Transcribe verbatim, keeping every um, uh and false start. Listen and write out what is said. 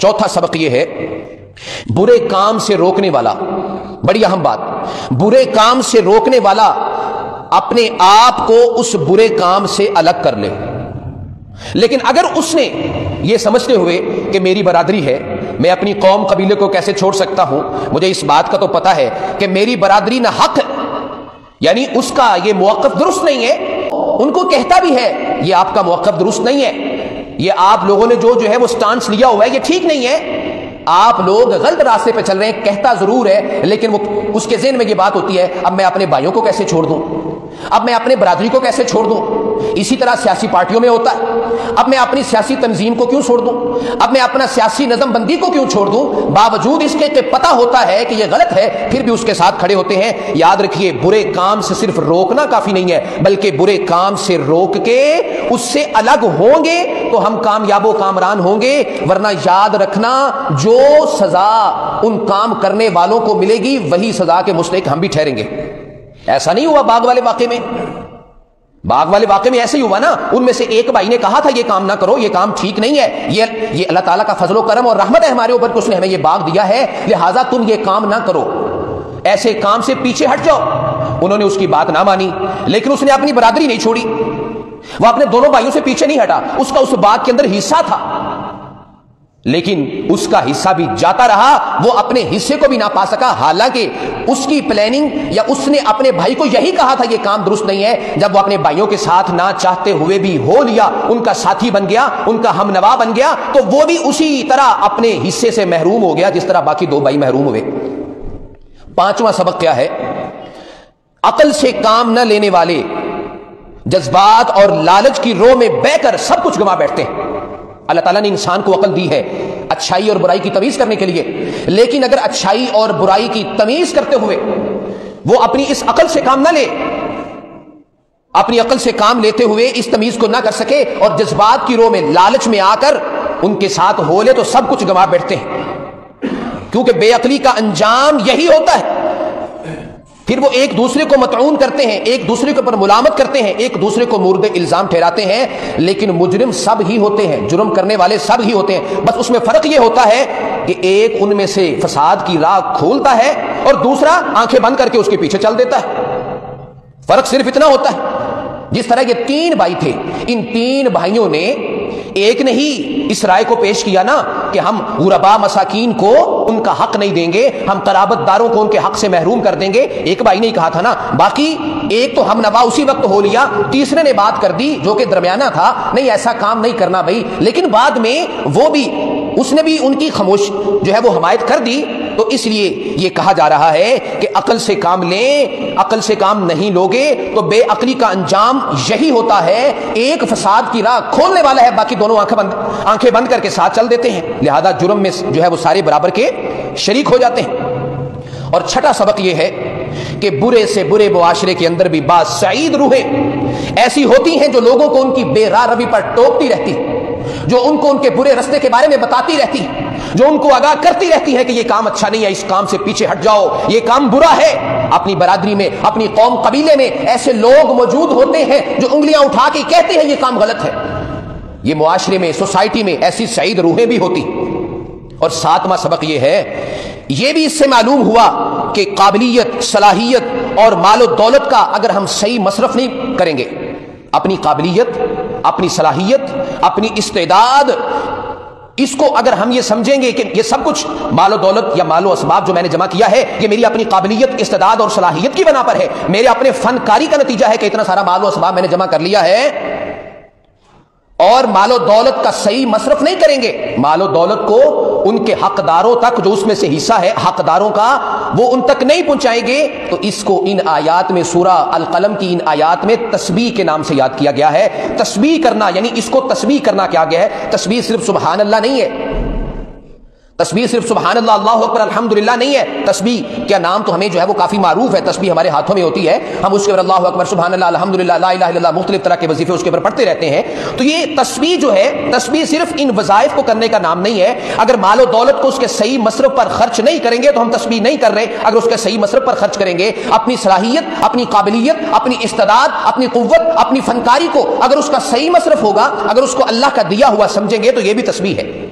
चौथा सबक यह है, बुरे काम से रोकने वाला, बड़ी अहम बात, बुरे काम से रोकने वाला अपने आप को उस बुरे काम से अलग कर ले। लेकिन अगर उसने ये समझते हुए कि मेरी बरादरी है, मैं अपनी कौम कबीले को कैसे छोड़ सकता हूं, मुझे इस बात का तो पता है कि मेरी बरादरी ना हक, यानी उसका ये मौक़िफ़ दुरुस्त नहीं है, उनको कहता भी है ये आपका मौक़िफ़ दुरुस्त नहीं है, ये आप लोगों ने जो जो है वो स्टांस लिया हुआ है ये ठीक नहीं है, आप लोग गलत रास्ते पे चल रहे हैं, कहता जरूर है, लेकिन वो उसके ज़हन में ये बात होती है अब मैं अपने भाइयों को कैसे छोड़ दूं, अब मैं अपने बरादरी को कैसे छोड़ दूं। इसी तरह सियासी पार्टियों में होता है, अब मैं अपनी सियासी तंजीम को क्यों छोड़ दूं, अब मैं अपना सियासी नज़मबंदी को क्यों छोड़ दूं, बावजूद इसके कि पता होता है कि यह गलत है, फिर भी उसके साथ खड़े होते हैं। याद रखिए, बुरे काम से सिर्फ रोकना काफी नहीं है, बल्कि बुरे काम से रोक के उससे अलग होंगे तो हम कामयाब कामरान होंगे, वरना याद रखना जो सजा उन काम करने वालों को मिलेगी वही सजा के मुस्तहिक हम भी ठहरेंगे। ऐसा नहीं हुआ बाग वाले वाक़े में, बाग वाले वाक़े में ऐसे ही हुआ ना, उनमें से एक भाई ने कहा था ये काम ना करो, ये काम ठीक नहीं है, ये ये अल्लाह ताला का फजलो करम और रहमत है हमारे ऊपर कि उसने हमें ये बाग दिया है, लिहाजा तुम ये काम ना करो, ऐसे काम से पीछे हट जाओ। उन्होंने उसकी बात ना मानी, लेकिन उसने अपनी बरादरी नहीं छोड़ी, वह अपने दोनों भाइयों से पीछे नहीं हटा, उसका उस बाग के अंदर हिस्सा था, लेकिन उसका हिस्सा भी जाता रहा, वो अपने हिस्से को भी ना पा सका, हालांकि उसकी प्लानिंग या उसने अपने भाई को यही कहा था ये काम दुरुस्त नहीं है। जब वो अपने भाइयों के साथ ना चाहते हुए भी हो लिया, उनका साथी बन गया, उनका हमनवा बन गया, तो वो भी उसी तरह अपने हिस्से से महरूम हो गया जिस तरह बाकी दो भाई महरूम हुए। पांचवा सबक क्या है, अकल से काम न लेने वाले जज्बात और लालच की रो में बहकर सब कुछ गंवा बैठते हैं। अल्लाह ताला ने इंसान को अकल दी है अच्छाई और बुराई की तमीज करने के लिए, लेकिन अगर अच्छाई और बुराई की तमीज करते हुए वो अपनी इस अकल से काम ना ले, अपनी अकल से काम लेते हुए इस तमीज को ना कर सके और जज्बात की रो में लालच में आकर उनके साथ हो ले तो सब कुछ गंवा बैठते हैं, क्योंकि बेअकली का अंजाम यही होता है। फिर वो एक दूसरे को मतऊन करते हैं, एक दूसरे के ऊपर मुलामत करते हैं, एक दूसरे को मुर्दे इल्जाम ठहराते हैं, लेकिन मुजरिम सब ही होते हैं, जुर्म करने वाले सब ही होते हैं, बस उसमें फर्क ये होता है कि एक उनमें से फसाद की राह खोलता है और दूसरा आंखें बंद करके उसके पीछे चल देता है। फर्क सिर्फ इतना होता है। जिस तरह ये तीन भाई थे, इन तीन भाइयों ने एक ने ही इस राय को पेश किया ना कि हम गुरबा मसाकीन को उनका हक नहीं देंगे, हम कराबतदारों को उनके हक से महरूम कर देंगे, एक भाई ने कहा था ना, बाकी एक तो हम नवा उसी वक्त हो लिया, तीसरे ने बात कर दी जो कि दरमियाना था, नहीं ऐसा काम नहीं करना भाई, लेकिन बाद में वो भी उसने भी उनकी खामोश जो है वो हमायत कर दी। तो इसलिए ये कहा जा रहा है कि अकल से काम लें, अकल से काम नहीं लोगे तो बेअकली का अंजाम यही होता है, एक फसाद की राह खोलने वाला है, बाकी दोनों आंखें बंद आंखें बंद करके साथ चल देते हैं, लिहाजा जुर्म में जो है वो सारे बराबर के शरीक हो जाते हैं। और छठा सबक ये है कि बुरे से बुरे मुआशरे के अंदर भी बासईद रूहें ऐसी होती हैं जो लोगों को उनकी बेराह रवी पर टोकती रहती है, जो उनको उनके बुरे रास्ते के बारे में बताती रहती है, जो उनको आगाह करती रहती है कि यह काम अच्छा नहीं है, इस काम से पीछे हट जाओ, यह काम बुरा है। अपनी बरादरी में, अपनी कौम कबीले में ऐसे लोग मौजूद होते हैं जो उंगलियां उठा के कहते हैं यह काम गलत है। यह मुआशरे में, सोसाइटी में ऐसी सईद रूहें भी होती। और सातवां सबक यह है, यह भी इससे मालूम हुआ कि काबिलियत, सलाहियत और मालो दौलत का अगर हम सही मसरफ नहीं करेंगे, अपनी काबिलियत, अपनी सलाहियत, अपनी इस्तेदाद, इसको अगर हम ये समझेंगे कि ये सब कुछ मालो दौलत या मालो असबाब जो मैंने जमा किया है ये मेरी अपनी काबिलियत, इस्तेदाद और सलाहियत की बना पर है, मेरे अपने फनकारी का नतीजा है कि इतना सारा मालो असबाब मैंने जमा कर लिया है, और मालो दौलत का सही मसरफ नहीं करेंगे, मालो दौलत को उनके हकदारों तक जो उसमें से हिस्सा है हकदारों का वो उन तक नहीं पहुंचाएंगे, तो इसको इन आयात में, सूरह अल कलम की इन आयात में तस्बीह के नाम से याद किया गया है। तस्बीह करना यानी इसको तस्बीह करना क्या गया है, तस्बीह सिर्फ सुबहान अल्लाह नहीं है, तस्बीह सिर्फ सुबहान अल्लाह, अल्लाहु अकबर, अल्हम्दुलिल्लाह नहीं है। तस्बीह क्या नाम तो हमें जो है वो काफी मारूफ है, तस्बीह हमारे हाथों में होती है, हम उसके ऊपर अल्लाहु अकबर, सुबहान अल्लाह, अल्हम्दुलिल्लाह, ला इलाहा इल्लल्लाह, मुख्तलिफ तरह के वजीफे उसके ऊपर पढ़ते रहते हैं। तो ये तस्बीह जो है, तस्बीह सिर्फ इन वज़ाइफ को करने का नाम नहीं है। अगर मालो दौलत को उसके सही मसरफ पर खर्च नहीं करेंगे तो हम तस्बीह नहीं कर रहे, अगर उसके सही मसरफ पर खर्च करेंगे, अपनी सलाहियत, अपनी काबिलियत, अपनी इस्तादात, अपनी कुव्वत, अपनी फनकारी को अगर उसका सही मसरफ होगा, अगर उसको अल्लाह का दिया हुआ समझेंगे तो यह भी तस्बीह है।